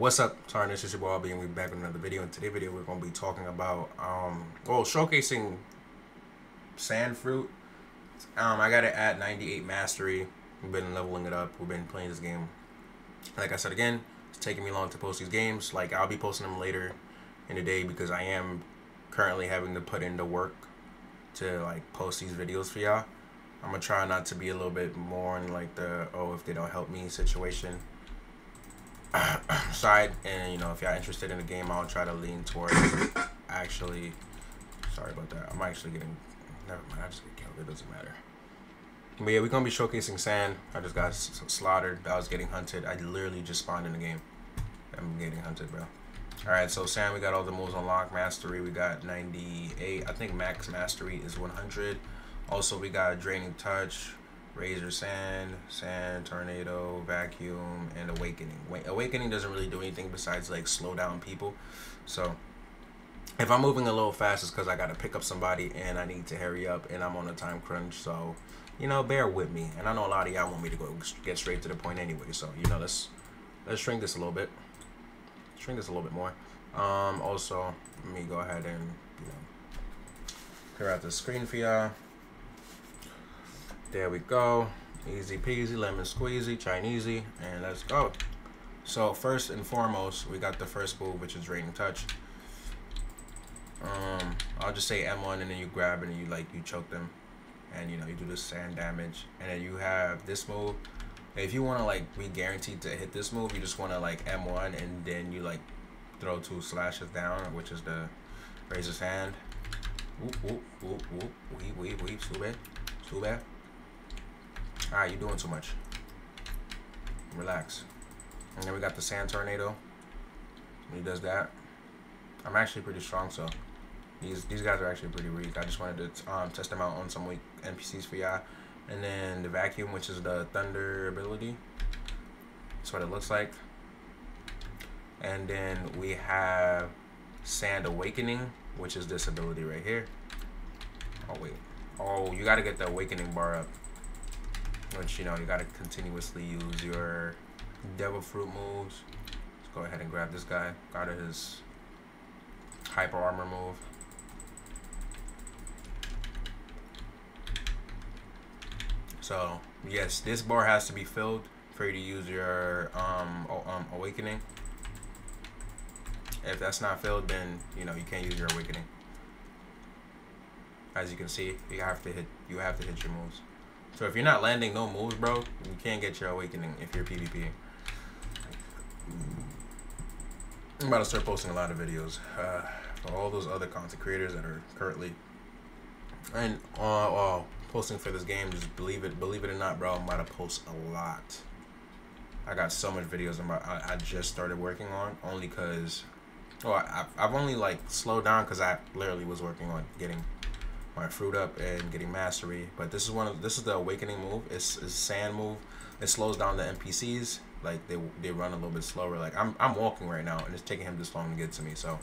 What's up, Tarnish? It's your boy Albie, and we're back with another video. In today's video, we're going to be talking about, showcasing Sand Fruit. I got it at 98 Mastery. We've been leveling it up. We've been playing this game. Like I said again, it's taking me long to post these games. Like, I'll be posting them later in the day because I am currently having to put in the work to, like, post these videos for y'all. I'm going to try not to be a little bit more in, like, the, oh, if they don't help me situation. Side, and you know, if y'all interested in the game, I'll try to lean towards actually. Sorry about that. I'm actually getting. Never mind. I just get killed. It doesn't matter. But yeah, we're gonna be showcasing Sand. I just got slaughtered. I was getting hunted. I literally just spawned in the game. I'm getting hunted, bro. All right, so Sand, we got all the moves unlocked. Mastery, we got 98. I think max mastery is 100. Also, we got Draining Touch, Razor Sand, Sand, Tornado, Vacuum, and Awakening. Awakening doesn't really do anything besides, like, slow down people. So, if I'm moving a little fast, it's because I got to pick up somebody and I need to hurry up and I'm on a time crunch. So, you know, bear with me. And I know a lot of y'all want me to go get straight to the point anyway. So, you know, let's shrink this a little bit. Shrink this a little bit more. Also, let me go ahead and, you know, clear out the screen for y'all. There we go. Easy peasy, lemon squeezy, Chinesey, and let's go. So first and foremost, we got the first move, which is Draining Touch. I'll just say M1, and then you grab and you choke them, and you know you do the sand damage, and then you have this move. If you want to be guaranteed to hit this move, you just want to M1, and then you throw two slashes down, which is the Razor Sand. Whoop whoop whoop whoop. Weep weep weep. Too bad. Too bad. Alright, you're doing too much. Relax. And then we got the Sand Tornado. He does that. I'm actually pretty strong, so these guys are actually pretty weak. I just wanted to test them out on some weak NPCs for y'all. And then the Vacuum, which is the Thunder ability. That's what it looks like. And then we have Sand Awakening, which is this ability right here. Oh, wait. Oh, you got to get the Awakening bar up. Which, you know, you gotta continuously use your devil fruit moves. Let's go ahead and grab this guy. Got his hyper armor move. So, yes, this bar has to be filled for you to use your awakening. If that's not filled, then, you know, you can't use your awakening. As you can see, you have to hit your moves. So if you're not landing no moves, bro, you can't get your awakening if you're PvPing. I'm about to start posting a lot of videos for all those other content creators that are currently and posting for this game. Just believe it or not, bro. I'm about to post a lot. I got so much videos I just started working on, only because I've only slowed down because I literally was working on getting my fruit up and getting mastery. But this is the awakening move. It's sand move. It slows down the NPCs. Like they run a little bit slower. Like I'm walking right now and it's taking him this long to get to me. So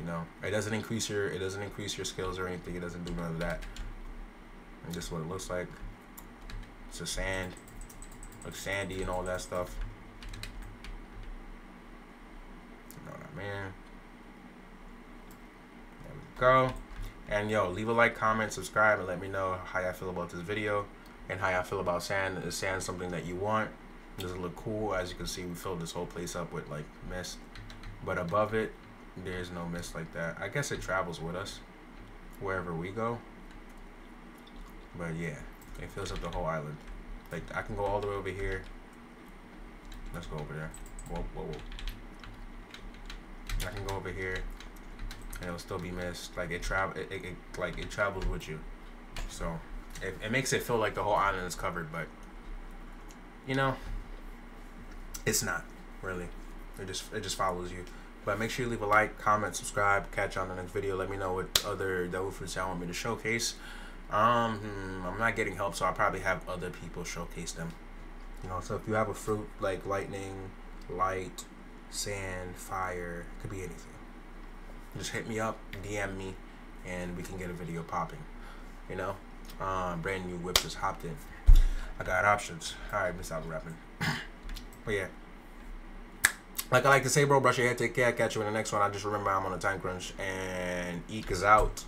you know, it doesn't increase your skills or anything. It doesn't do none of that. And this is what it looks like. It's a sand. Looks sandy and all that stuff. You know what I mean? Go and yo, leave a like, comment, subscribe, and let me know how y'all feel about this video and how y'all feel about Sand. Is Sand something that you want? Does it look cool? As you can see, we filled this whole place up with mist, but above it there's no mist like that. I guess it travels with us wherever we go, but yeah, it fills up the whole island. I can go all the way over here. Let's go over there. Whoa, whoa, whoa. I can go over here. And it'll still be missed. It travels with you, so it makes it feel like the whole island is covered, but you know, it's not really. It just follows you. But make sure you leave a like, comment, subscribe. Catch you on the next video. Let me know what other devil fruits y'all want me to showcase. I'm not getting help, so I probably have other people showcase them. You know, so if you have a fruit like lightning, light, sand, fire, it could be anything. Just hit me up, DM me, and we can get a video popping. You know, brand new whip just hopped in. I got options. All right, miss out rapping. But yeah, Like I like to say, bro, brush your hair, take care, catch you in the next one. I just remember I'm on a time crunch, and Eek is out.